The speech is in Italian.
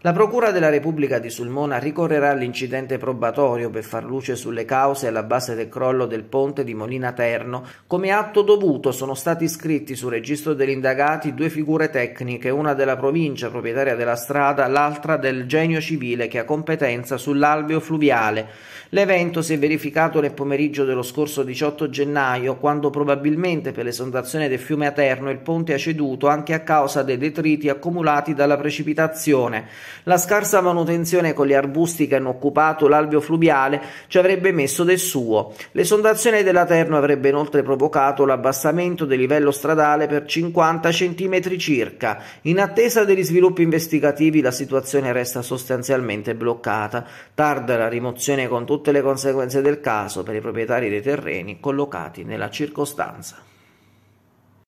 La Procura della Repubblica di Sulmona ricorrerà all'incidente probatorio per far luce sulle cause alla base del crollo del ponte di Molina Terno. Come atto dovuto sono stati iscritti sul registro degli indagati due figure tecniche, una della provincia proprietaria della strada, l'altra del Genio Civile che ha competenza sull'alveo fluviale. L'evento si è verificato nel pomeriggio dello scorso 18 gennaio, quando probabilmente per l'esondazione del fiume Aterno il ponte ha ceduto anche a causa dei detriti accumulati dalla precipitazione. La scarsa manutenzione con gli arbusti che hanno occupato l'alveo fluviale ci avrebbe messo del suo. L'esondazione dell'Aterno avrebbe inoltre provocato l'abbassamento del livello stradale per 50 cm circa. In attesa degli sviluppi investigativi la situazione resta sostanzialmente bloccata. Tarda la rimozione con tutte le conseguenze del caso per i proprietari dei terreni collocati nella circostanza.